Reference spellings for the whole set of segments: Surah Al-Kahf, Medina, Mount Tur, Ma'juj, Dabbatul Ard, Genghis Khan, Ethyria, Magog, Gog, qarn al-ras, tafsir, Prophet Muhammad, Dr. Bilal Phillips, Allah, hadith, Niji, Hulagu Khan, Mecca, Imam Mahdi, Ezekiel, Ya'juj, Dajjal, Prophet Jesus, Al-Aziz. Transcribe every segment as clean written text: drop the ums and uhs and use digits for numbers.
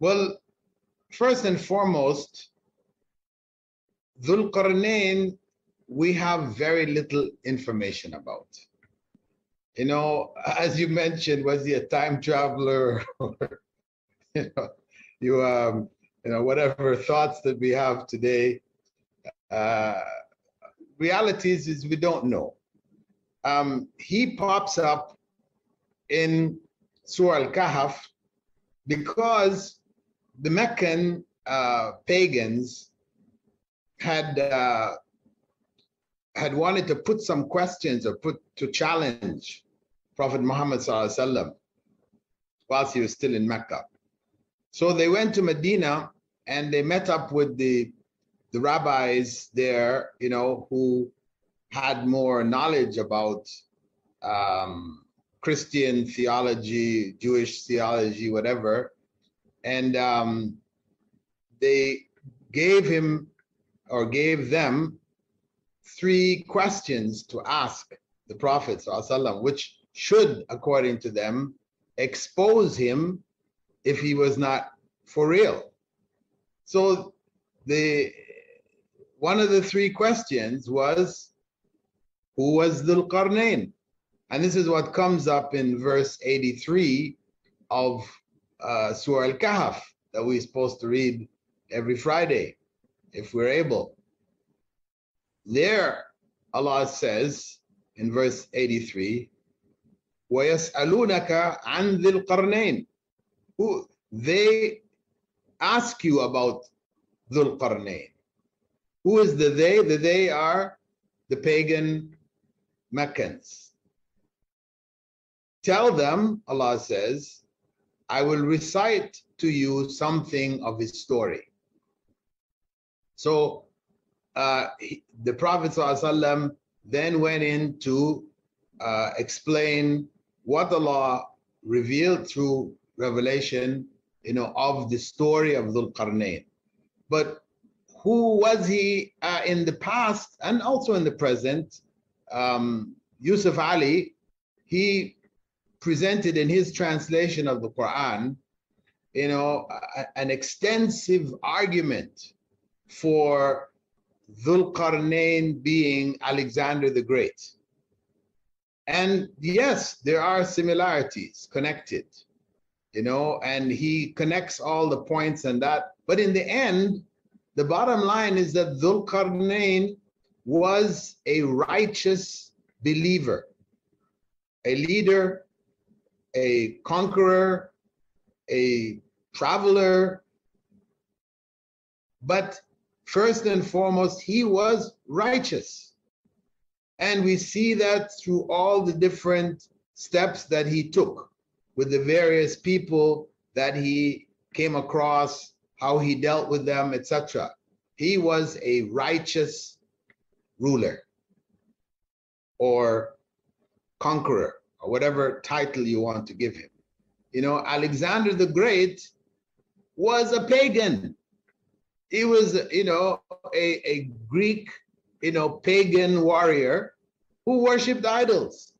Well, first and foremost, Dhul Qarnayn, we have very little information about. You know, as you mentioned, was he a time traveler? Or, whatever thoughts that we have today, realities is we don't know. He pops up in Surah Al-Kahf because the Meccan pagans had wanted to put some questions or challenge Prophet Muhammad ﷺ whilst he was still in Mecca. So they went to Medina and they met up with the rabbis there, who had more knowledge about Christian theology, Jewish theology, whatever. And they gave them three questions to ask the Prophet ﷺ, which should, according to them, expose him if he was not for real. So one of the three questions was, who was Dhul Qarnayn? And this is what comes up in verse 83 of Surah Al-Kahf that we're supposed to read every Friday, if we're able. There, Allah says in verse 83, وَيَسْأَلُونَكَ عَنْ ذِي الْقَرْنَيْنِ. They ask you about Dhul Qarnayn. Who is the they? The they are the pagan Meccans. Tell them, Allah says, I will recite to you something of his story. So the Prophet ﷺ then went in to explain what Allah revealed through revelation, of the story of Dhul Qarnayn. But who was he in the past and also in the present? Yusuf Ali, he presented in his translation of the Quran, an extensive argument for Dhul Qarnayn being Alexander the Great. And yes, there are similarities connected, and he connects all the points and that. But in the end, the bottom line is that Dhul Qarnayn was a righteous believer, a leader, a conqueror, a traveler. But first and foremost, he was righteous. And we see that through all the different steps that he took with the various people that he came across, how he dealt with them, etc. He was a righteous ruler or conqueror, or whatever title you want to give him. Alexander the Great was a pagan. He was, a Greek, pagan warrior who worshipped idols.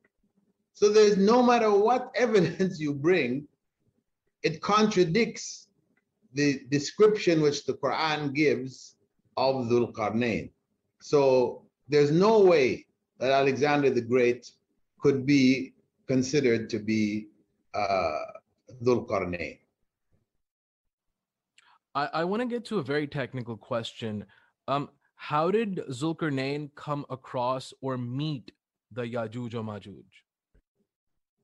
So there's no matter what evidence you bring, it contradicts the description which the Quran gives of Dhul Qarnayn. So there's no way that Alexander the Great could be considered to be Dhul Qarnayn. I want to get to a very technical question. How did Dhul Qarnayn come across or meet the Ya'juj or Ma'juj?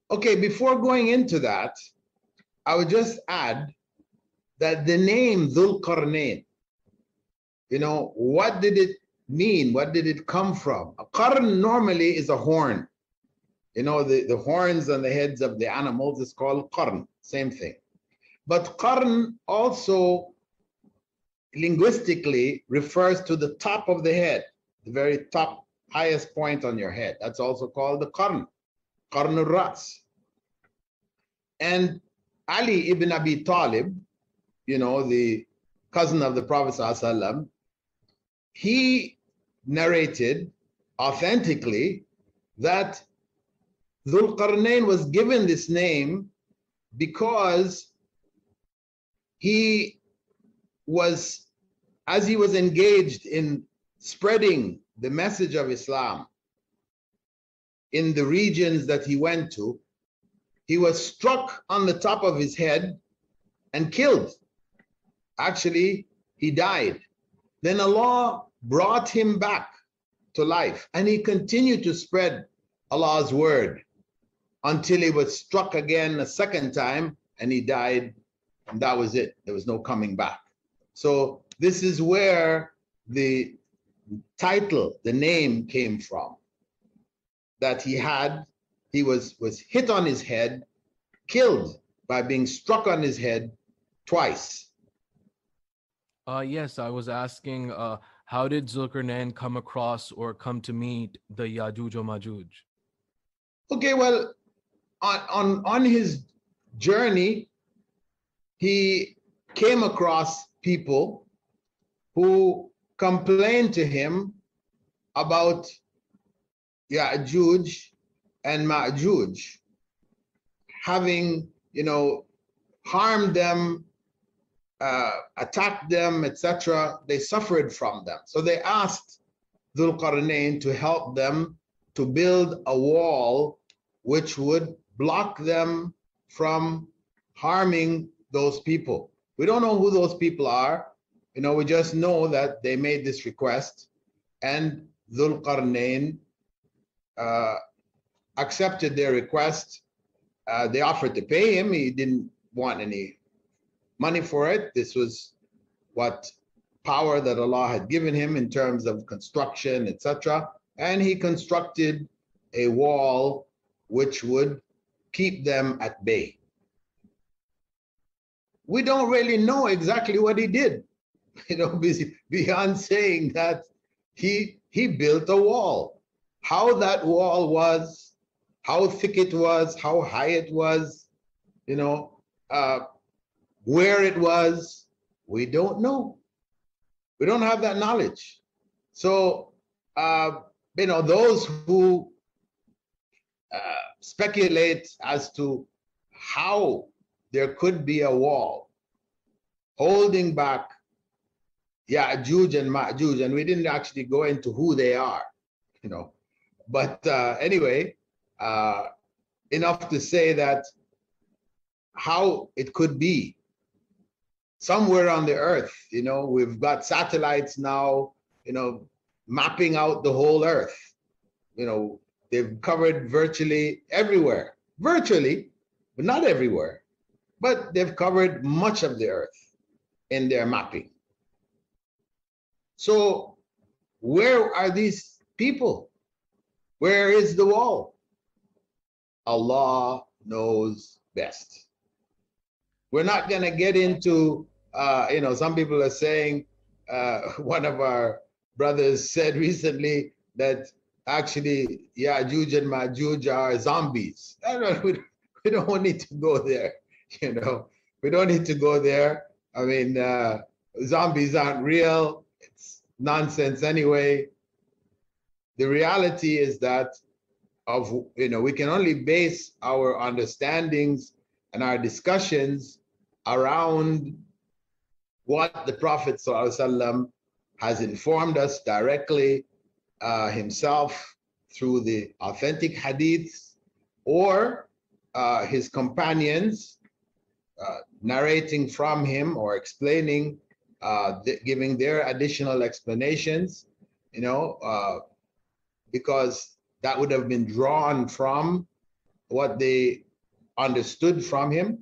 Okay, before going into that, I would just add that the name Dhul Qarnayn, what did it mean? What did it come from? A qarn normally is a horn. The horns on the heads of the animals is called qarn, same thing. But qarn also linguistically refers to the top of the head, the very top, highest point on your head. That's also called the qarn, qarn al-ras. And Ali ibn Abi Talib, the cousin of the Prophet ﷺ, he narrated authentically that Dhul Qarnayn was given this name because as he was engaged in spreading the message of Islam in the regions that he went to, he was struck on the top of his head and killed. Actually, he died. Then Allah brought him back to life, and he continued to spread Allah's word until he was struck again a second time and he died, and that was it. There was no coming back. So this is where the title, the name came from, that he was hit on his head, killed by being struck on his head twice. Yes, I was asking, how did Dhul Qarnayn come across or come to meet the Ya'juj or Ma'juj? Okay, well, on his journey, he came across people who complained to him about Ya'juj and Ma'juj having, harmed them, attacked them, etc. They suffered from them. So they asked Dhul Qarnayn to help them to build a wall which would block them from harming those people. We don't know who those people are. We just know that they made this request, and Dhul Qarnayn accepted their request. They offered to pay him. He didn't want any money for it. This was what power that Allah had given him in terms of construction, etc. And he constructed a wall which would keep them at bay. We don't really know exactly what he did, beyond saying that he built a wall. How that wall was, how thick it was, how high it was, where it was, we don't know. We don't have that knowledge. So, those who speculate as to how there could be a wall holding back Ya'juj and Ma'juj, and we didn't actually go into who they are, but anyway, enough to say that how it could be. Somewhere on the earth, we've got satellites now, mapping out the whole earth. They've covered virtually everywhere. Virtually, but not everywhere. But they've covered much of the earth in their mapping. So where are these people? Where is the wall? Allah knows best. We're not going to get into, some people are saying, one of our brothers said recently that actually Ya'juj and Ma'juj are zombies. We don't need to go there, We don't need to go there. I mean, zombies aren't real. It's nonsense anyway. The reality is that we can only base our understandings and our discussions around what the Prophet ﷺ has informed us directly himself through the authentic hadiths, or his companions narrating from him or explaining, giving their additional explanations, because that would have been drawn from what they understood from him,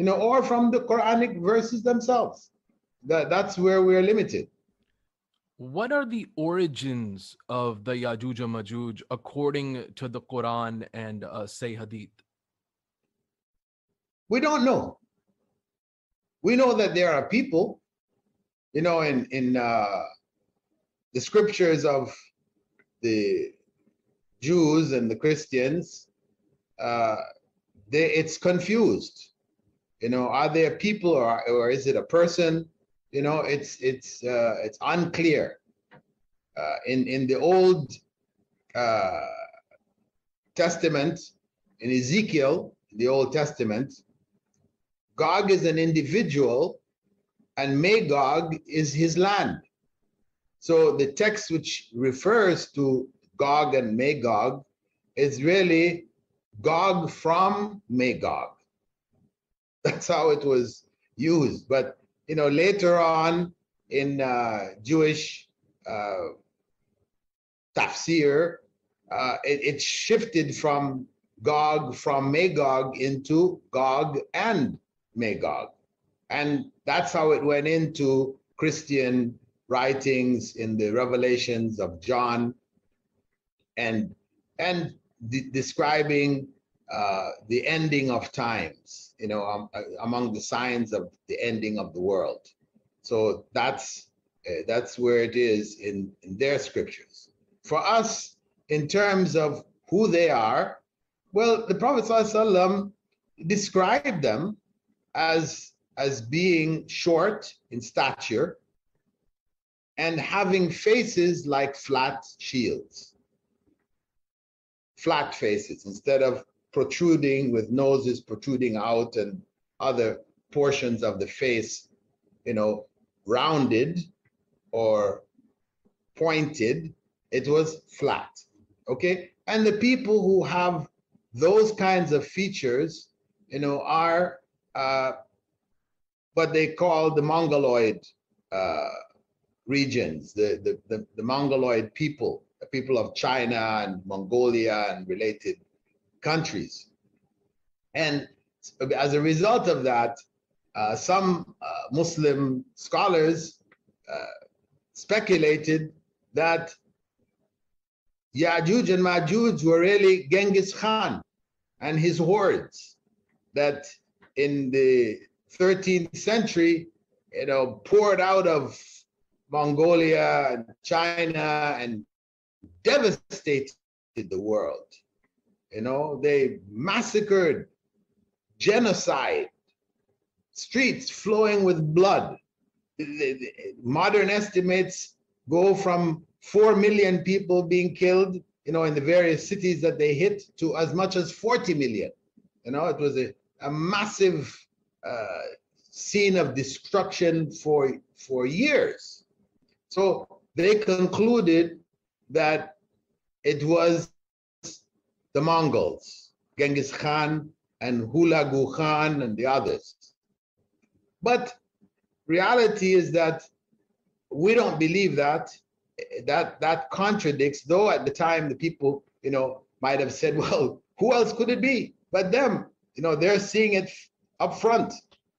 or from the Quranic verses themselves. That's where we're limited. What are the origins of the Ya'juj and Ma'juj according to the Quran and say Hadith? We don't know. We know that there are people, in the scriptures of the Jews and the Christians, it's confused, are they a people or is it a person? It's unclear. In the Old Testament, in Ezekiel, the Old Testament, Gog is an individual and Magog is his land. So the text which refers to Gog and Magog is really Gog from Magog. That's how it was used. But you know, later on in Jewish tafsir, it shifted from Gog from Magog into Gog and Magog, and that's how it went into Christian writings in the Revelations of John, and describing the ending of times, you know, among the signs of the ending of the world. So that's where it is in their scriptures. For us, in terms of who they are, well, the Prophet ﷺ described them as being short in stature and having faces like flat shields, flat faces, instead of protruding with noses protruding out and other portions of the face, you know, rounded or pointed. It was flat, okay? And the people who have those kinds of features, you know, are what they call the Mongoloid regions, the Mongoloid people, the people of China and Mongolia and related countries. And as a result of that, some Muslim scholars speculated that Ya'juj and Ma'juj were really Genghis Khan and his hordes, that in the 13th century, you know, poured out of Mongolia and China and devastated the world. You know, they massacred, genocide, streets flowing with blood. The modern estimates go from 4 million people being killed, you know, in the various cities that they hit, to as much as 40 million. You know, it was a massive scene of destruction for years. So they concluded that it was the Mongols, Genghis Khan and Hulagu Khan and the others. But reality is that we don't believe that. That contradicts, though at the time the people, you know, might have said, well, who else could it be but them? You know, they're seeing it up front.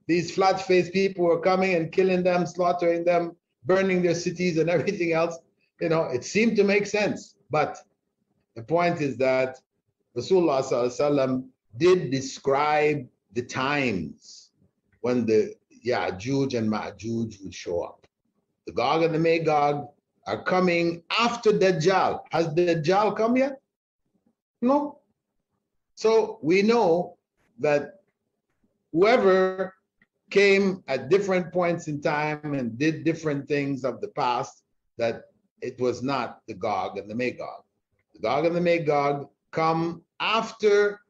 These flat-faced people were coming and killing them, slaughtering them, burning their cities and everything else. You know, it seemed to make sense. But the point is that Rasulullah ﷺ did describe the times when the Ya'juj and Ma'juj would show up. The Gog and the Magog are coming after Dajjal. Has Dajjal come yet? No. So we know that whoever came at different points in time and did different things of the past, that it was not the Gog and the Magog. The Gog and the Magog come after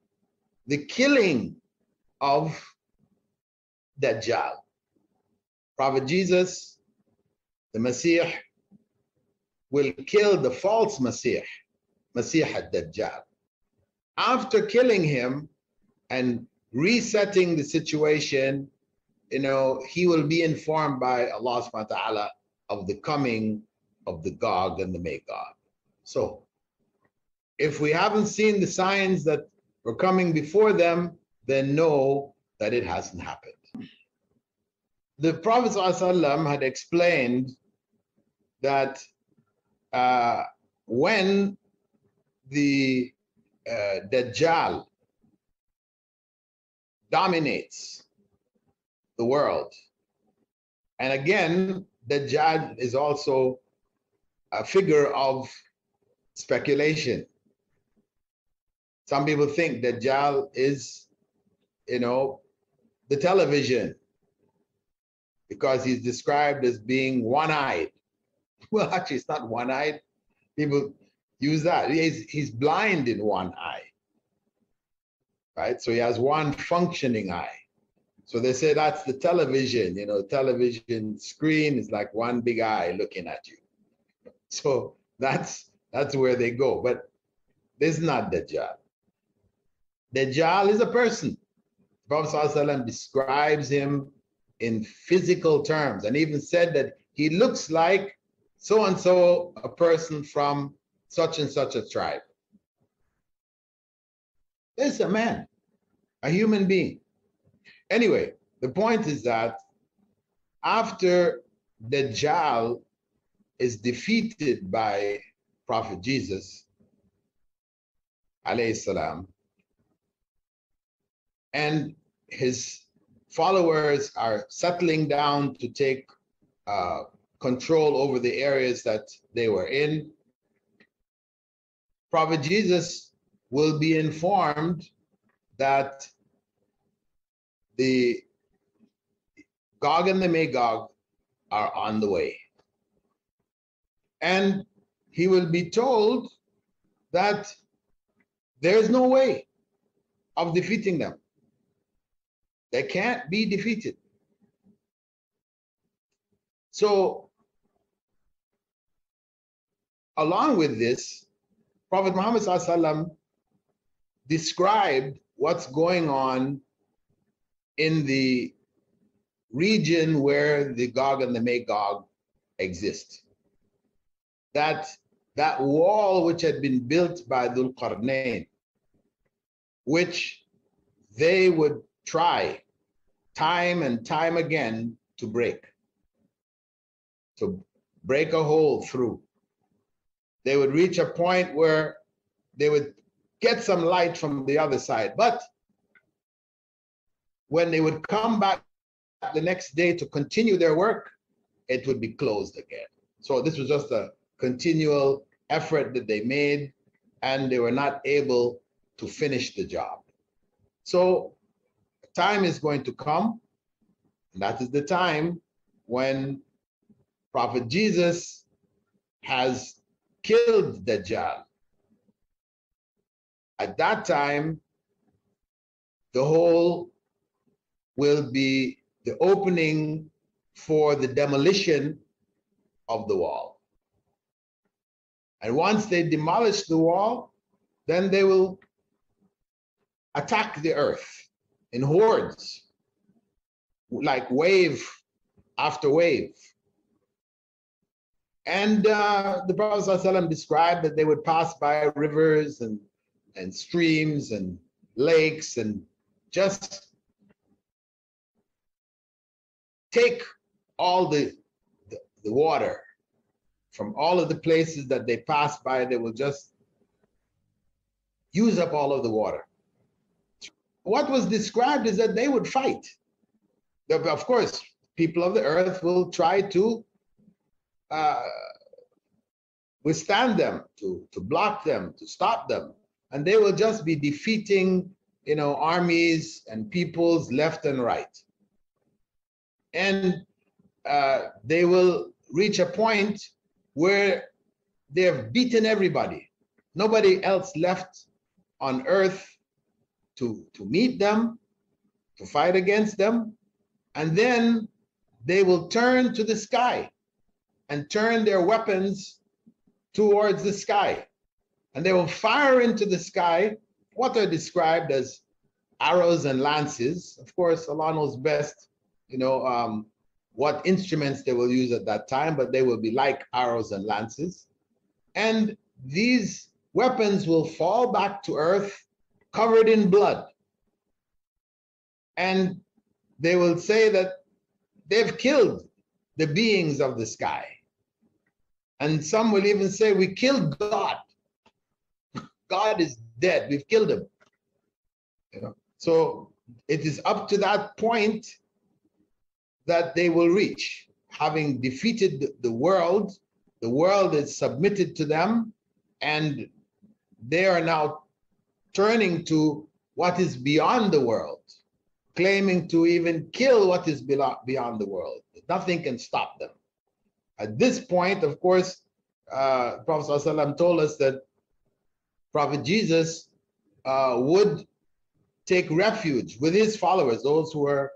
the killing of Dajjal. Prophet Jesus, the Messiah, will kill the false Messiah, Messiah al-Dajjal. After killing him and resetting the situation, you know, he will be informed by Allah subhanahu wa ta'ala of the coming of the Gog and the Magog. So if we haven't seen the signs that were coming before them, then know that it hasn't happened. The Prophet ﷺ had explained that when the Dajjal dominates the world, and again, Dajjal is also a figure of speculation. Some people think Dajjal is, you know, the television, because he's described as being one-eyed. Well, actually, it's not one-eyed. People use that. He's blind in one eye, right? So he has one functioning eye. So they say that's the television, you know, television screen is like one big eye looking at you. So that's where they go. But this is not Dajjal. Dajjal is a person. The Prophet ﷺ describes him in physical terms and even said that he looks like so-and-so, a person from such and such a tribe. This is a man, a human being. Anyway, the point is that after Dajjal is defeated by Prophet Jesus, alayhi salam, and his followers are settling down to take control over the areas that they were in, Prophet Jesus will be informed that the Gog and the Magog are on the way. And he will be told that there is no way of defeating them. They can't be defeated. So, along with this, Prophet Muhammad ﷺ described what's going on in the region where the Gog and the Magog exist. That wall which had been built by Dhul Qarnayn, which they would try time and time again to break a hole through. They would reach a point where they would get some light from the other side, but when they would come back the next day to continue their work, it would be closed again. So this was just a continual effort that they made, and they were not able to finish the job. So time is going to come, and that is the time when Prophet Jesus has killed Dajjal. At that time, the hole will be the opening for the demolition of the wall. And once they demolish the wall, then they will attack the earth in hordes, like wave after wave. And the Prophet ﷺ described that they would pass by rivers and streams and lakes and just take all the water from all of the places that they pass by. They will just use up all of the water. What was described is that they would fight. Of course, people of the earth will try to withstand them, to block them, to stop them. And they will just be defeating, you know, armies and peoples left and right. And they will reach a point where they have beaten everybody. Nobody else left on earth to meet them, to fight against them. And then they will turn to the sky and turn their weapons towards the sky. And they will fire into the sky what are described as arrows and lances. Of course, Allah knows best, you know, what instruments they will use at that time, but they will be like arrows and lances. And these weapons will fall back to earth covered in blood. And they will say that they've killed the beings of the sky. And some will even say, we killed God. God is dead, we've killed him. You know? So it is up to that point that they will reach. Having defeated the world is submitted to them, and they are now turning to what is beyond the world, claiming to even kill what is beyond the world. Nothing can stop them. At this point, of course, Prophet ﷺ told us that Prophet Jesus would take refuge with his followers, those who were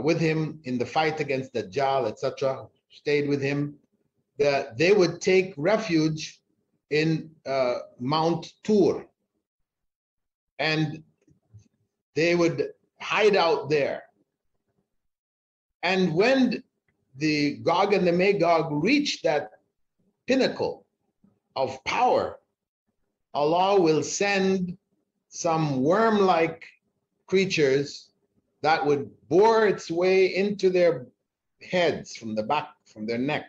with him in the fight against Dajjal, etc., stayed with him, that they would take refuge in Mount Tur, and they would hide out there. And when the Gog and the Magog reached that pinnacle of power, Allah will send some worm-like creatures that would bore its way into their heads from the back, from their neck,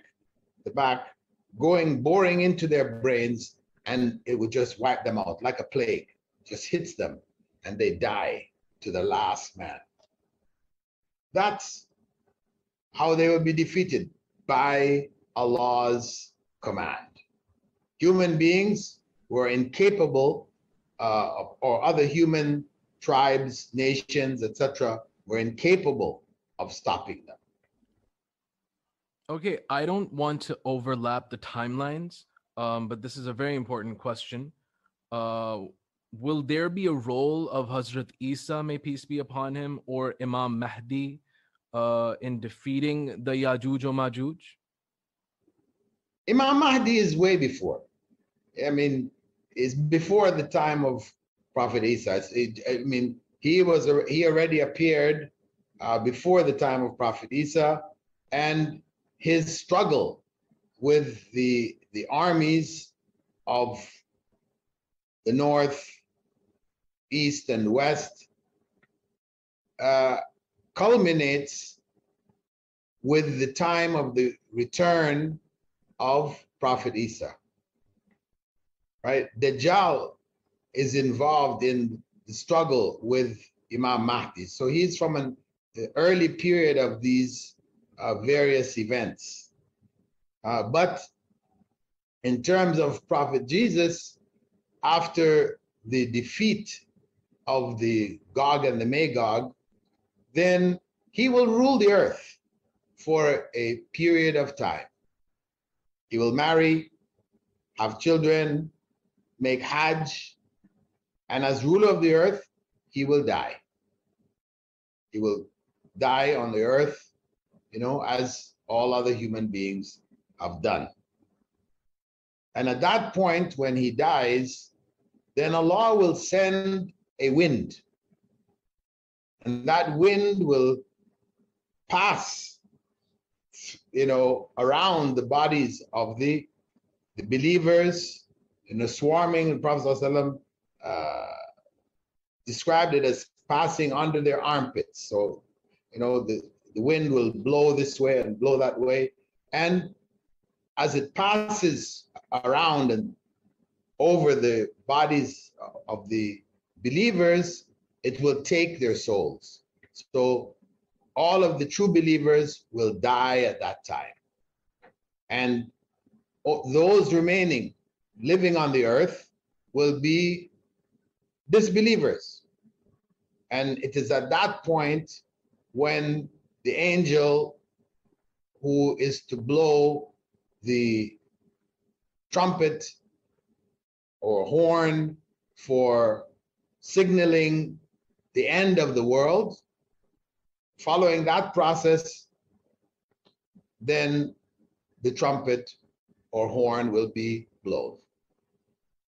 the back, boring into their brains, and it would just wipe them out like a plague, just hits them, and they die to the last man. That's how they will be defeated, by Allah's command. Human beings were incapable, or other human tribes, nations, etc., were incapable of stopping them. Okay, I don't want to overlap the timelines, but this is a very important question. Will there be a role of Hazrat Isa, may peace be upon him, or Imam Mahdi in defeating the Ya'juj or Ma'juj? Imam Mahdi is way before. I mean, it's before the time of Prophet Isa. I mean, he already appeared before the time of Prophet Isa, and his struggle with the armies of the north, east, and west culminates with the time of the return of Prophet Isa. Right? Dajjal is involved in the struggle with Imam Mahdi. So he's from an early period of these various events. But in terms of Prophet Jesus, after the defeat of the Gog and the Magog, then he will rule the earth for a period of time. He will marry, have children, make Hajj, and as ruler of the earth, he will die. He will die on the earth, you know, as all other human beings have done. And at that point, when he dies, then Allah will send a wind. And that wind will pass, you know, around the bodies of the believers, you know, swarming. The Prophet ﷺ described it as passing under their armpits. So, you know, the wind will blow this way and blow that way. And as it passes around and over the bodies of the believers, it will take their souls. So all of the true believers will die at that time. And those remaining living on the earth will be disbelievers. And it is at that point when the angel who is to blow the trumpet or horn for signaling the end of the world, following that process, then the trumpet or horn will be blown.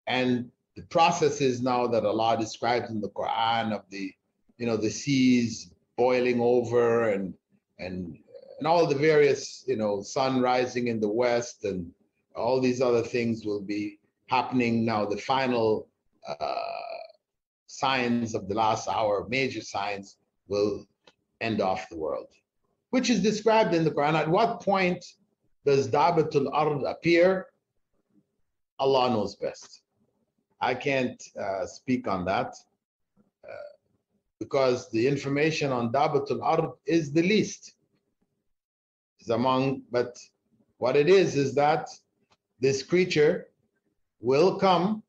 And the process is now that Allah describes in the Quran of the, you know, the seas boiling over and all the various, you know, sun rising in the west and all these other things will be happening now, the final signs of the last hour, major signs will end off the world, which is described in the Quran. At what point does Dabbatul Ard appear? Allah knows best. I can't speak on that because the information on Dabbatul Ard is the least. But what it is that this creature will come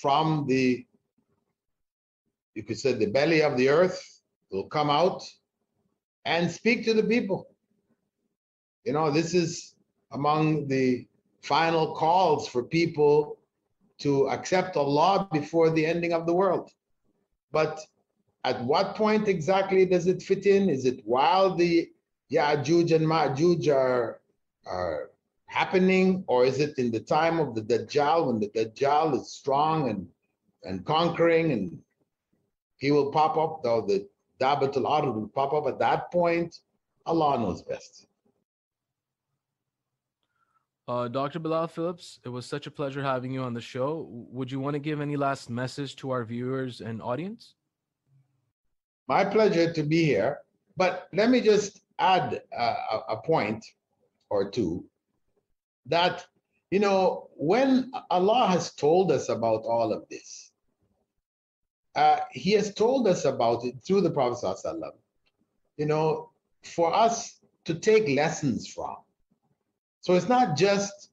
from the, you could say, the belly of the earth, will come out and speak to the people. You know, this is among the final calls for people to accept Allah before the ending of the world. But At what point exactly does it fit in? Is it while the Ya'juj and Ma'juj are happening, or is it in the time of the Dajjal, when the Dajjal is strong and conquering, and he will pop up, though the Dabbatul Ard will pop up at that point? Allah knows best. Dr. Bilal Phillips, it was such a pleasure having you on the show. Would you want to give any last message to our viewers and audience? My pleasure to be here. But let me just add a point or two, that, you know, when Allah has told us about all of this, he has told us about it through the Prophet ﷺ, you know, for us to take lessons from. So it's not just,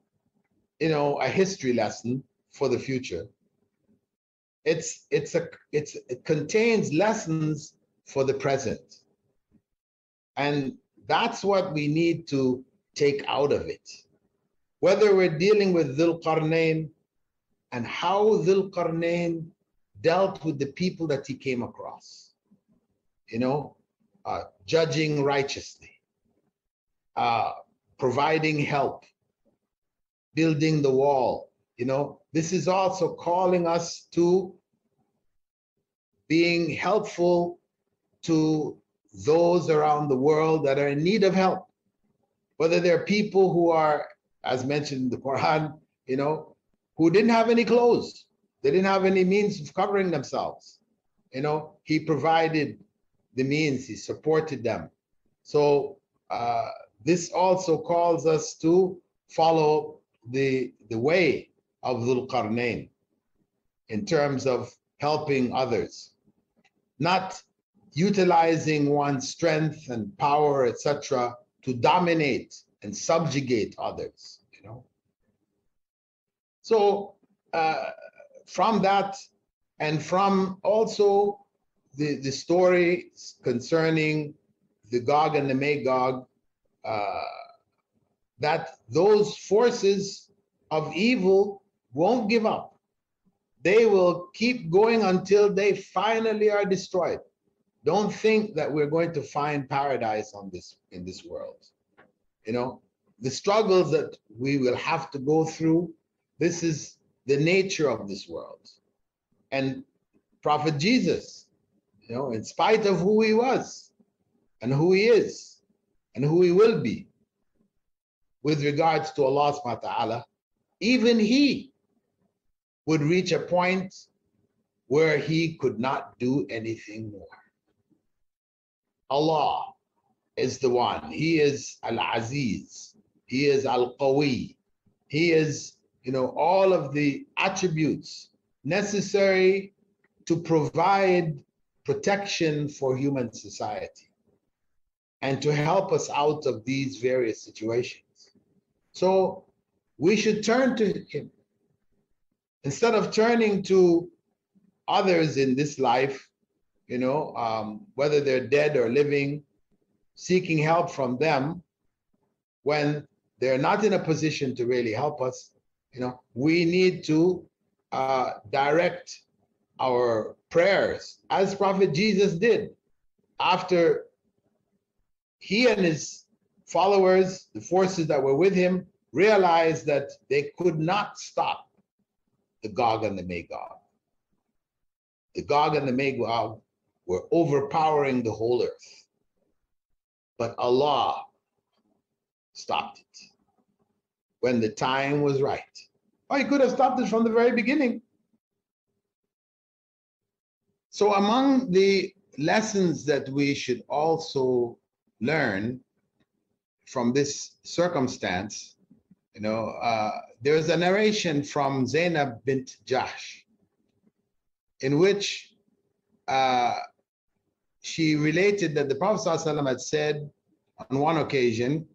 you know, a history lesson for the future. It contains lessons for the present. And that's what we need to take out of it. Whether we're dealing with Dhul Qarnayn and how Dhul Qarnayn dealt with the people that he came across, you know, judging righteously, providing help, building the wall, you know, this is also calling us to being helpful to those around the world that are in need of help. Whether they're people who are, as mentioned in the Quran, you know, who didn't have any clothes, they didn't have any means of covering themselves. You know, he provided the means, he supported them. So this also calls us to follow the way of Dhul Qarnayn in terms of helping others, not utilizing one's strength and power, etc., to dominate and subjugate others, you know. So from that, and from also the story concerning the Gog and the Magog, that those forces of evil won't give up. They will keep going until they finally are destroyed. Don't think that we're going to find paradise on this, in this world. You know, the struggles that we will have to go through, this is the nature of this world. And Prophet Jesus, you know, in spite of who he was and who he is and who he will be with regards to Allah subhanahu wa ta'ala, even he would reach a point where he could not do anything more. Allah is the one. He is Al-Aziz. He is Al-Qawi. He is, you know, all of the attributes necessary to provide protection for human society and to help us out of these various situations. So we should turn to him instead of turning to others in this life, you know, whether they're dead or living, seeking help from them when they're not in a position to really help us. You know, we need to direct our prayers, as Prophet Jesus did, after he and his followers, the forces that were with him, realized that they could not stop the Gog and the Magog. The Gog and the Magog were overpowering the whole earth, but Allah stopped it when the time was right. Or he could have stopped it from the very beginning. So among the lessons that we should also learn from this circumstance, you know, there is a narration from Zainab bint Jash in which she related that the Prophet ﷺ had said on one occasion,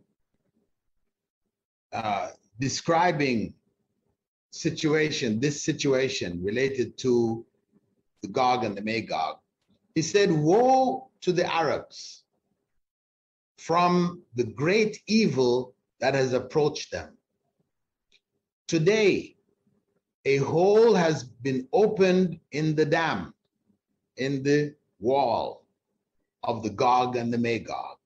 describing this situation related to the Gog and the Magog. He said, "Woe to the Arabs from the great evil that has approached them. Today, a hole has been opened in the dam, in the wall of the Gog and the Magog.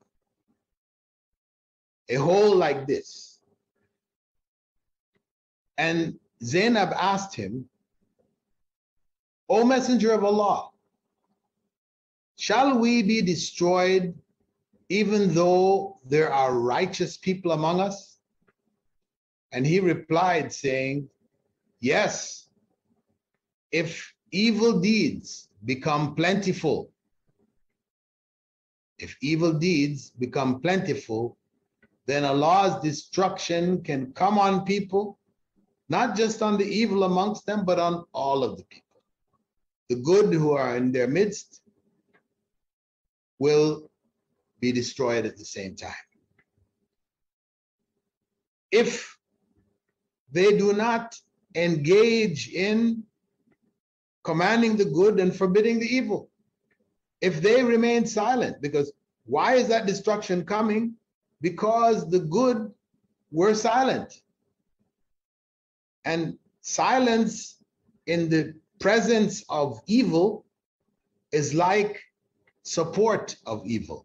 A hole like this. And Zainab asked him, O Messenger of Allah, shall we be destroyed even though there are righteous people among us? And he replied saying, yes, if evil deeds become plentiful, if evil deeds become plentiful, then Allah's destruction can come on people, not just on the evil amongst them, but on all of the people. The good who are in their midst will be destroyed at the same time. If they do not engage in commanding the good and forbidding the evil, if they remain silent, because why is that destruction coming? Because the good were silent. And silence in the presence of evil is like support of evil.